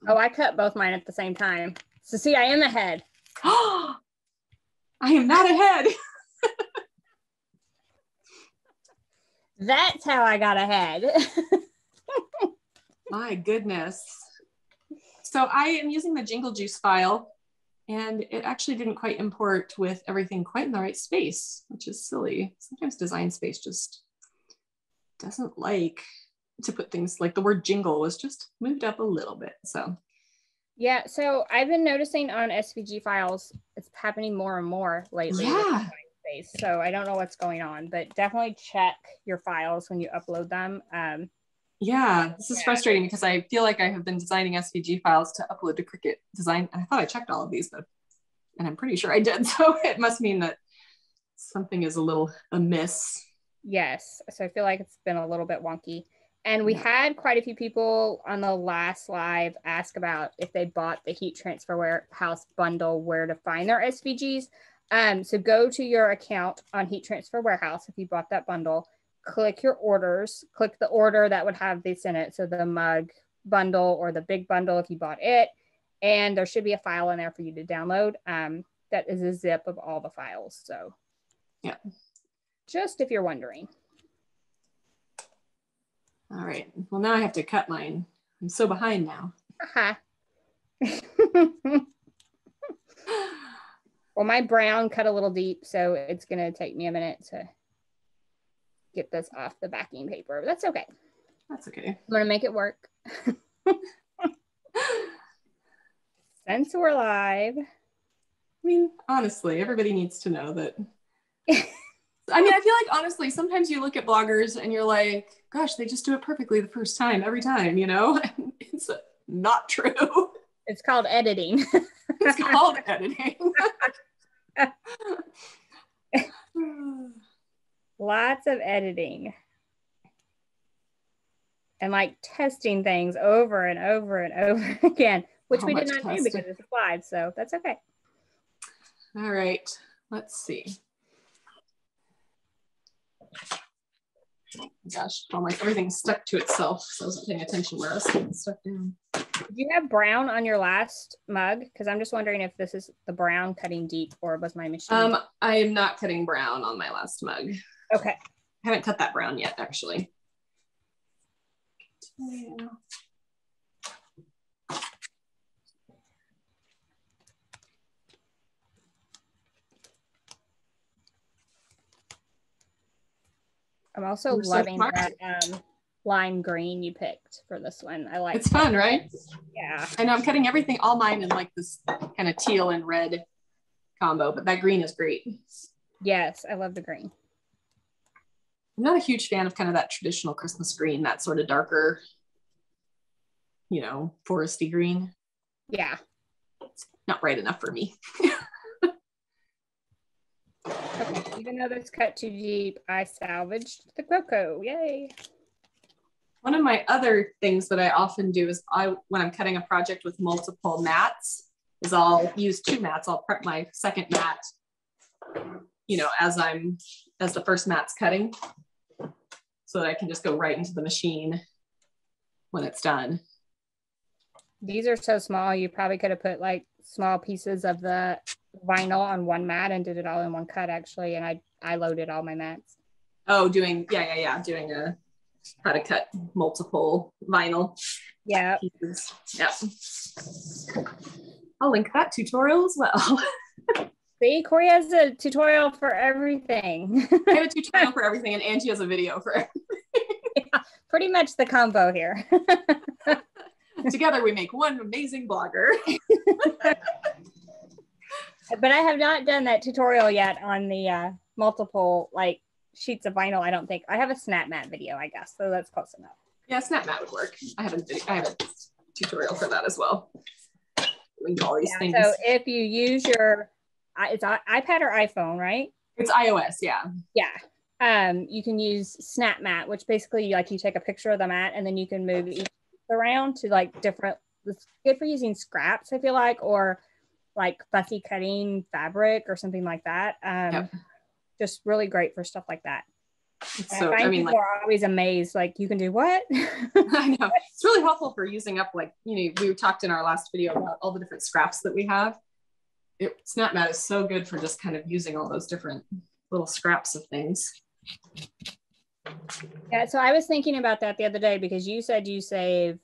Oh, I cut both mine at the same time. So see, I am ahead. Oh, I am not ahead. That's how I got ahead. My goodness. So I am using the Jingle Juice file, and it actually didn't quite import with everything quite in the right space, which is silly. Sometimes Design Space just doesn't like to put things like the word jingle was just moved up a little bit. So yeah, so I've been noticing on SVG files, it's happening more and more lately. Yeah. So I don't know what's going on, but definitely check your files when you upload them. Yeah, this is frustrating because I feel like I have been designing SVG files to upload to Cricut Design. I thought I checked all of these, but, and I'm pretty sure I did. So it must mean that something is a little amiss. Yes, so I feel like it's been a little bit wonky. And we had quite a few people on the last live ask about if they bought the Heat Transfer Warehouse bundle, where to find their SVGs. So go to your account on Heat Transfer Warehouse if you bought that bundle, click your orders, click the order that would have this in it. So the mug bundle or the big bundle if you bought it, and there should be a file in there for you to download. That is a zip of all the files. So yeah, just if you're wondering. All right, well now I have to cut mine. I'm so behind now. Well, my brown cut a little deep, so it's going to take me a minute to get this off the backing paper. But that's okay. That's okay. I'm going to make it work. Since we're live. I mean, honestly, everybody needs to know that. I mean, I feel like, honestly, sometimes you look at bloggers and you're like, gosh, they just do it perfectly the first time, every time, you know? It's not true. It's called editing. It's called editing. Lots of editing and like testing things over and over and over again, which we did not do because it's live, so that's okay. All right, let's see. Gosh, almost everything's stuck to itself, so I wasn't paying attention where I was putting stuff down. Did you have brown on your last mug? Because I'm just wondering if this is the brown cutting deep or was my machine? I am not cutting brown on my last mug. Okay. I haven't cut that brown yet, actually. Yeah. I'm also loving that lime green you picked for this one. I like it. It's fun, right? Yeah. I know I'm cutting everything, all mine in like this kind of teal and red combo, but that green is great. Yes, I love the green. I'm not a huge fan of kind of that traditional Christmas green, that sort of darker, you know, foresty green. Yeah. It's not bright enough for me. Okay, even though this cut too deep, I salvaged the Coco, yay. One of my other things that I often do is when I'm cutting a project with multiple mats, is I'll use two mats. I'll prep my second mat, you know, as the first mat's cutting, so that I can just go right into the machine when it's done. These are so small, you probably could have put like small pieces of the vinyl on one mat and did it all in one cut actually. And I loaded all my mats. Oh, doing, yeah. Doing a, how to cut multiple vinyl. Yeah. Pieces. Yep. I'll link that tutorial as well. See, Corey has a tutorial for everything. I have a tutorial for everything, and Angie has a video for everything. Yeah, pretty much the combo here. Together we make one amazing blogger. But I have not done that tutorial yet on the multiple like sheets of vinyl, I don't think. I have a Snap Mat video, I guess, so that's close enough. Yeah, Snap Mat would work. I have a tutorial for that as well. All these things. So if you use your, it's iPad or iPhone, right? It's iOS, yeah. Yeah. You can use Snap Mat, which basically like you take a picture of the mat and then you can move each around to like different, it's good for using scraps, I feel like, or like fussy cutting fabric or something like that. Yep. Just really great for stuff like that. So, I mean, people like, are always amazed, like, you can do what? I know. It's really helpful for using up, like, you know, we talked in our last video about all the different scraps that we have. Snap Mat is so good for just kind of using all those different little scraps of things. Yeah, so I was thinking about that the other day because you said you save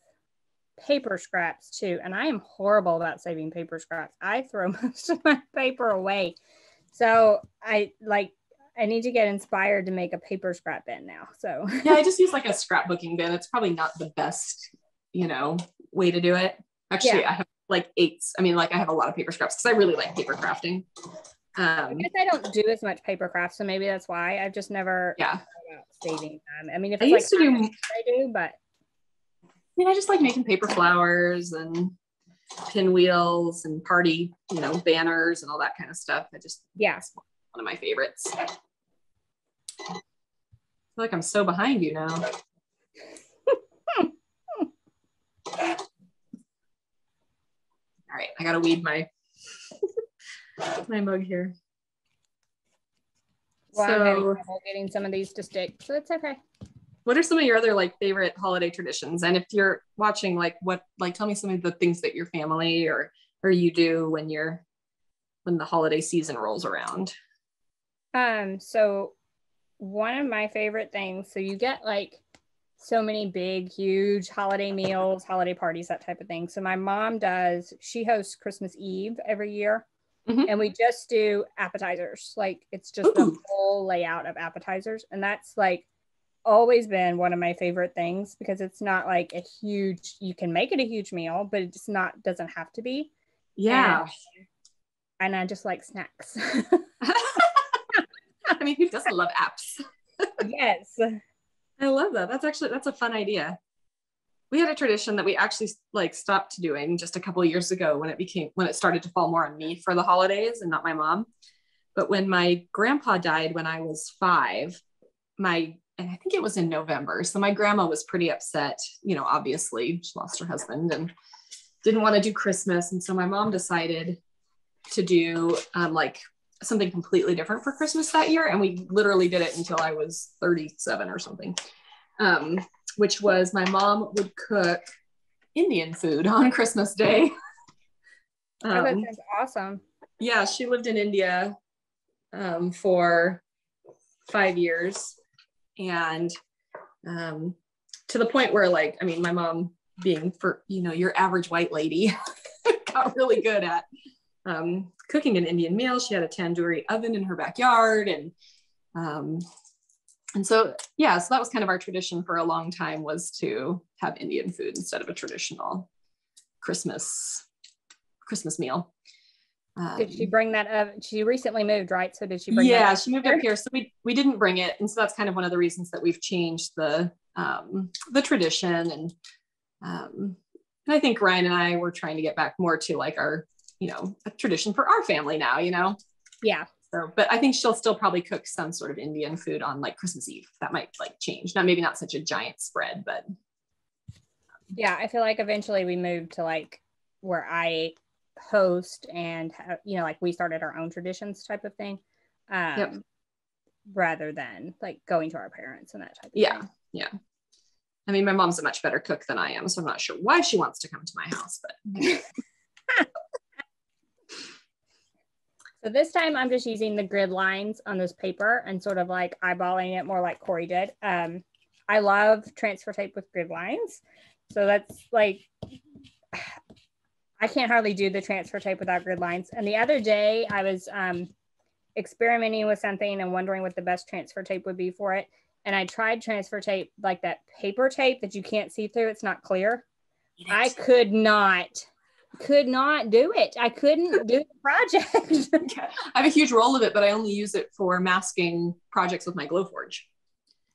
paper scraps too, and I am horrible about saving paper scraps. I throw most of my paper away. So I need to get inspired to make a paper scrap bin now. So yeah, I just use like a scrapbooking bin. It's probably not the best, you know, way to do it. Actually, yeah. I have like I have a lot of paper scraps because I really like paper crafting. I guess I don't do as much paper craft, so maybe that's why I've just never saving them. I mean, if it's I just like making paper flowers and pinwheels and party, you know, banners and all that kind of stuff. I just it's one of my favorites. I feel like I'm so behind you now. All right, I gotta weed my my mug here. Well, so, I'm having trouble getting some of these to stick, so it's okay. What are some of your other like favorite holiday traditions? And if you're watching, like tell me some of the things that your family or you do when the holiday season rolls around. So one of my favorite things, so you get like so many big, huge holiday meals, holiday parties, that type of thing. So my mom does, she hosts Christmas Eve every year. Mm-hmm. And we just do appetizers. Like it's just the whole layout of appetizers. And that's like always been one of my favorite things because it's not like a huge, you can make it a huge meal, but it just doesn't have to be. Yeah. And I just like snacks. I mean, who doesn't love apps? Yes. I love that. That's a fun idea. We had a tradition that we actually like stopped doing just a couple of years ago when it started to fall more on me for the holidays and not my mom. But when my grandpa died when I was 5, and I think it was in November. So my grandma was pretty upset, you know, obviously she lost her husband and didn't want to do Christmas. And so my mom decided to do like something completely different for Christmas that year. And we literally did it until I was 37 or something. Which was my mom would cook Indian food on Christmas Day. Oh, that sounds awesome. Yeah, she lived in India for 5 years. And to the point where like, I mean, my mom being your average white lady got really good at cooking an Indian meal. She had a tandoori oven in her backyard and so, yeah, so that was kind of our tradition for a long time was to have Indian food instead of a traditional Christmas meal. Did she bring that up? She recently moved, right? So did she bring that up? Yeah, she moved up here. So we didn't bring it. And so that's kind of one of the reasons that we've changed the tradition. And I think Ryan and I were trying to get back more to like our, you know, a tradition for our family now, you know? Yeah. So, but I think she'll still probably cook some sort of Indian food on like Christmas Eve. That might like change. Maybe not such a giant spread, but. Yeah, I feel like eventually we moved to like where I host and, you know, like we started our own traditions type of thing. Yep. Rather than like going to our parents and that type of thing. Yeah. I mean, my mom's a much better cook than I am, so I'm not sure why she wants to come to my house, but. So this time I'm just using the grid lines on this paper and sort of like eyeballing it more like Corey did. I love transfer tape with grid lines. So that's like, I can't hardly do the transfer tape without grid lines. And the other day I was experimenting with something and wondering what the best transfer tape would be for it. And I tried transfer tape, like that paper tape that you can't see through, it's not clear. I could not do it. I couldn't do the project. I have a huge roll of it, but I only use it for masking projects with my Glowforge.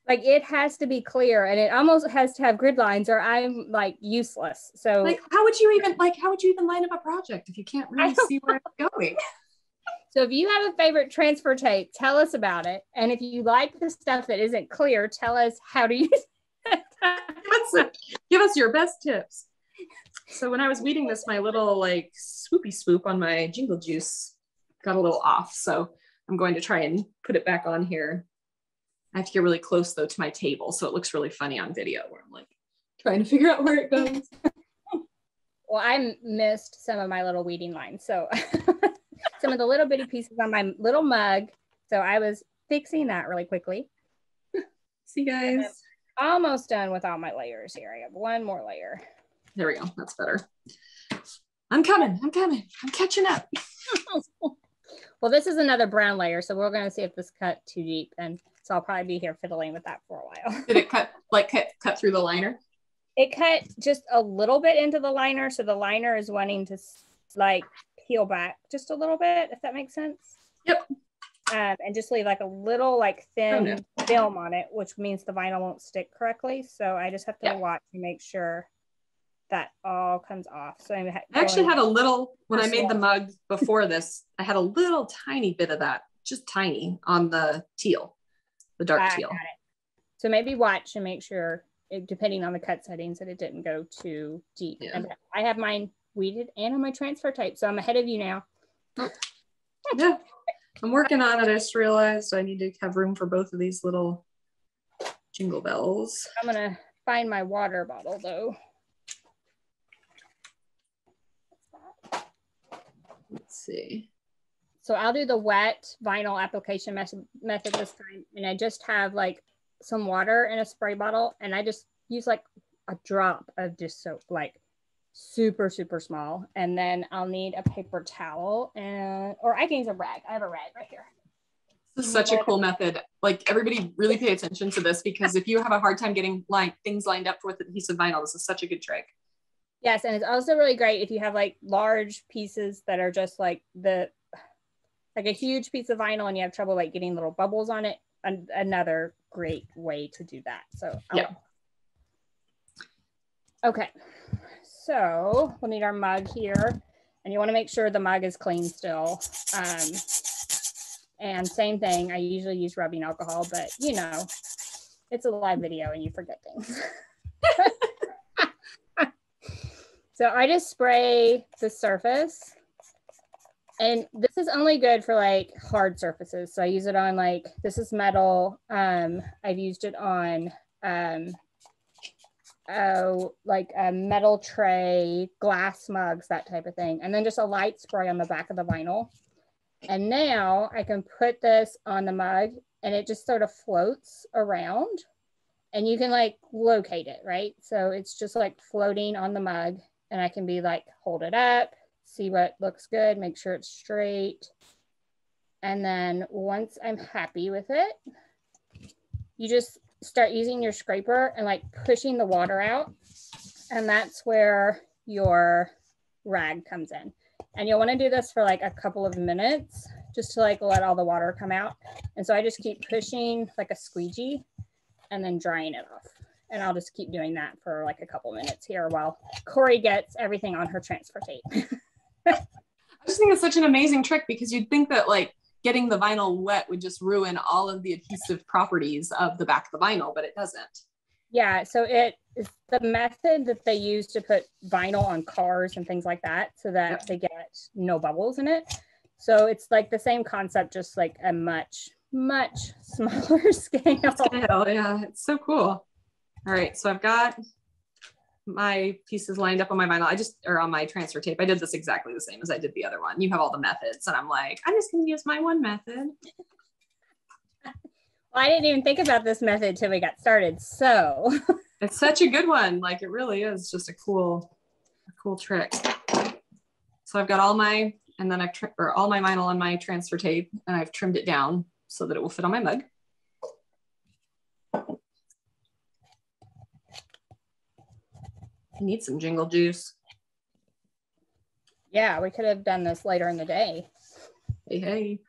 Like it has to be clear and it almost has to have grid lines or I'm like useless. So like, how would you even line up a project if you can't really see where it's going? So if you have a favorite transfer tape, tell us about it. And if you like the stuff that isn't clear, tell us how to use it. Give us your best tips. So when I was weeding this, my little like swoopy swoop on my Jingle Juice got a little off. So I'm going to try and put it back on here. I have to get really close though to my table. So it looks really funny on video where I'm like trying to figure out where it goes. Well, I missed some of my little weeding lines. So some of the little bitty pieces on my little mug. So I was fixing that really quickly. See guys. Almost done with all my layers here. I have one more layer. There we go, that's better. I'm coming, I'm catching up. Well, this is another brown layer, so we're gonna see if this cut too deep, and so I'll probably be here fiddling with that for a while. Did it cut through the liner? It cut just a little bit into the liner, so the liner is wanting to like peel back just a little bit, if that makes sense. Yep. And just leave like a little like thin film on it, which means the vinyl won't stick correctly, so I just have to watch and make sure that all comes off. So I actually had a little, when I made the mug before this, I had a little tiny bit of that, just tiny on the teal, the dark teal. So maybe watch and make sure, depending on the cut settings, that it didn't go too deep. Yeah. And I have mine weeded and on my transfer tape. So I'm ahead of you now. Yeah, I'm working on it. I just realized I need to have room for both of these little jingle bells. I'm gonna find my water bottle though. Let's see. So I'll do the wet vinyl application method this time. And I just have like some water in a spray bottle. And I just use like a drop of just soap, like super, super small. And then I'll need a paper towel and, or I can use a rag. I have a rag right here. This is such a cool method. Like everybody really pay attention to this because if you have a hard time getting like things lined up with adhesive vinyl, this is such a good trick. Yes, and it's also really great if you have like large pieces that are just like a huge piece of vinyl and you have trouble like getting little bubbles on it. Another great way to do that. So yeah. Okay, so we'll need our mug here, and you want to make sure the mug is clean still. And same thing, I usually use rubbing alcohol, but you know, it's a live video and you forget things. So I just spray the surface, and this is only good for like hard surfaces. So I use it on like, this is metal. I've used it on like a metal tray, glass mugs, that type of thing. And then just a light spray on the back of the vinyl. And now I can put this on the mug and it just sort of floats around and you can like locate it, right? So it's just like floating on the mug. And I can be like, hold it up, see what looks good, make sure it's straight. And then once I'm happy with it, you just start using your scraper and like pushing the water out. And that's where your rag comes in. And you'll wanna do this for like a couple of minutes just to like let all the water come out. And so I just keep pushing like a squeegee and then drying it off. And I'll just keep doing that for like a couple minutes here while Corey gets everything on her transfer tape. I just think it's such an amazing trick because you'd think that like getting the vinyl wet would just ruin all of the adhesive properties of the back of the vinyl, but it doesn't. Yeah, so it is the method that they use to put vinyl on cars and things like that so that they get no bubbles in it. So it's like the same concept, just like a much, much smaller scale. Yeah, it's so cool. All right, so I've got my pieces lined up on my vinyl. I just, or on my transfer tape, I did this exactly the same as I did the other one. You have all the methods, and I'm like, I'm just gonna use my one method. Well, I didn't even think about this method till we got started, so. It's such a good one. Like, it really is just a cool trick. So I've got all my, and then I've all my vinyl on my transfer tape, and I've trimmed it down so that it will fit on my mug. I need some jingle juice. Yeah, we could have done this later in the day. Hey, hey.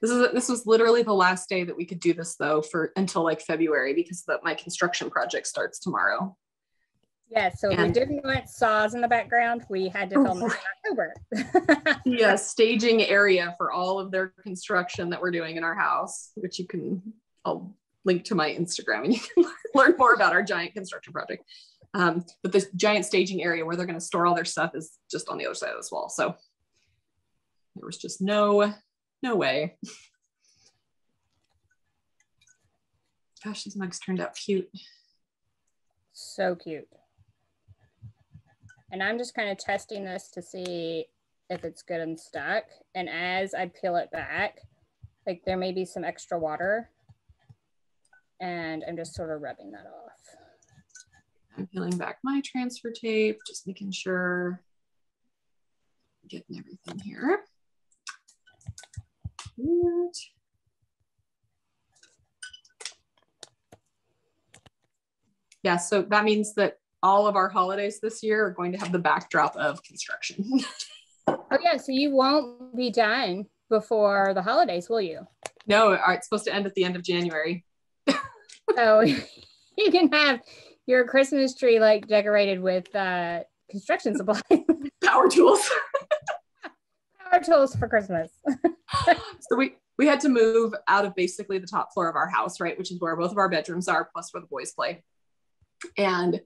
This was literally the last day that we could do this though, for until like February, because my construction project starts tomorrow. Yeah, so we didn't want saws in the background. We had to film this in October. Yeah, staging area for all of their construction that we're doing in our house, which you can, I'll link to my Instagram and you can learn more about our giant construction project. But this giant staging area where they're going to store all their stuff is just on the other side of this wall. So there was just no way. Gosh, these mugs turned out cute. So cute. And I'm just kind of testing this to see if it's good and stuck. And as I peel it back, like there may be some extra water. And I'm just sort of rubbing that off. I'm peeling back my transfer tape, just making sure I'm getting everything here. Cute. Yeah, so that means that all of our holidays this year are going to have the backdrop of construction. Oh yeah, so you won't be done before the holidays, will you? No, it's supposed to end at the end of January. Oh, you can have your Christmas tree like decorated with construction supplies. Power tools. Power tools for Christmas. So we had to move out of basically the top floor of our house, right? Which is where both of our bedrooms are, plus where the boys play. And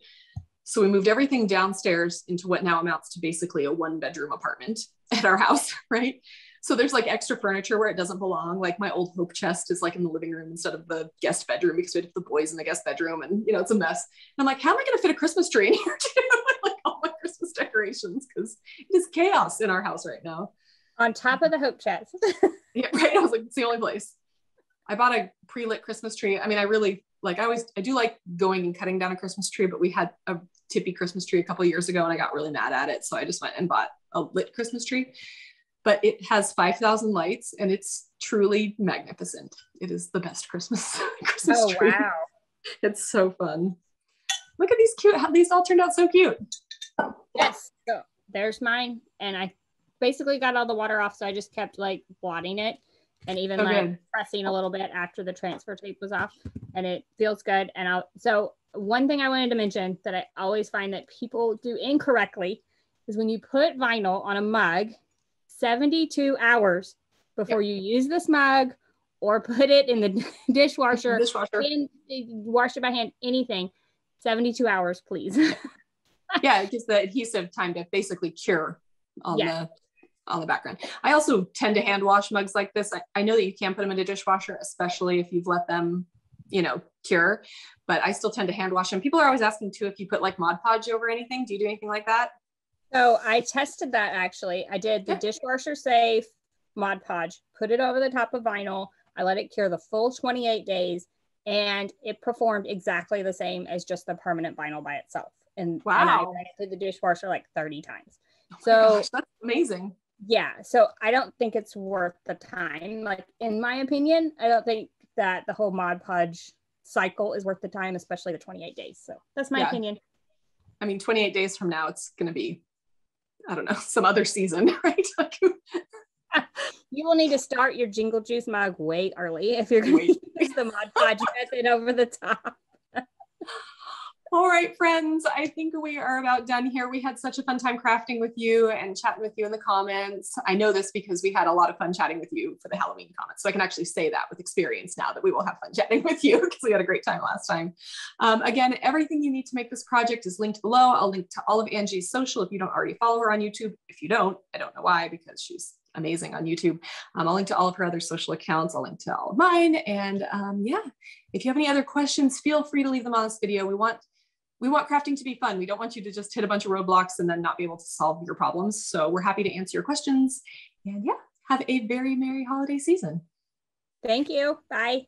so we moved everything downstairs into what now amounts to basically a one-bedroom apartment at our house, right? So there's like extra furniture where it doesn't belong. Like my old hope chest is like in the living room instead of the guest bedroom, because we had the boys in the guest bedroom, and you know, it's a mess. And I'm like, how am I gonna fit a Christmas tree in here too? Like all my Christmas decorations, because it is chaos in our house right now. On top of the hope chest. Yeah, right, I was like, it's the only place. I bought a pre-lit Christmas tree. I mean, I do like going and cutting down a Christmas tree, but we had a tippy Christmas tree a couple of years ago and I got really mad at it. So I just went and bought a lit Christmas tree, but it has 5,000 lights and it's truly magnificent. It is the best Christmas tree. Oh, wow. It's so fun. Look at these cute, how these all turned out so cute. Yes, so there's mine. And I basically got all the water off. So I just kept like blotting it. And even like pressing a little bit after the transfer tape was off, and it feels good. And so one thing I wanted to mention that I always find that people do incorrectly is when you put vinyl on a mug, 72 hours before you use this mug or put it in the dishwasher, wash it by hand, anything, 72 hours, please. Yeah, it gives the adhesive time to basically cure on the background. I also tend to hand wash mugs like this. I know that you can put them in a dishwasher, especially if you've let them, you know, cure, but I still tend to hand wash them. People are always asking too, if you put like Mod Podge over anything, do you do anything like that? So I tested that actually. I did the dishwasher safe Mod Podge, put it over the top of vinyl. I let it cure the full 28 days and it performed exactly the same as just the permanent vinyl by itself. And, and I did the dishwasher like 30 times. Oh so gosh, that's amazing. Yeah, so I don't think it's worth the time. Like, in my opinion, I don't think that the whole Mod Podge cycle is worth the time, especially the 28 days. So that's my opinion. I mean, 28 days from now, it's going to be, I don't know, some other season, right? You will need to start your Jingle Juice mug way early if you're going to use the Mod Podge method over the top. All right, friends, I think we are about done here. We had such a fun time crafting with you and chatting with you in the comments. I know this because we had a lot of fun chatting with you for the Halloween comments. So I can actually say that with experience now that we will have fun chatting with you because we had a great time last time. Again, everything you need to make this project is linked below. I'll link to all of Angie's social if you don't already follow her on YouTube. If you don't, I don't know why, because she's amazing on YouTube. I'll link to all of her other social accounts. I'll link to all of mine. And yeah, if you have any other questions, feel free to leave them on this video. We want crafting to be fun. We don't want you to just hit a bunch of roadblocks and then not be able to solve your problems. So we're happy to answer your questions. And yeah, have a very merry holiday season. Thank you. Bye.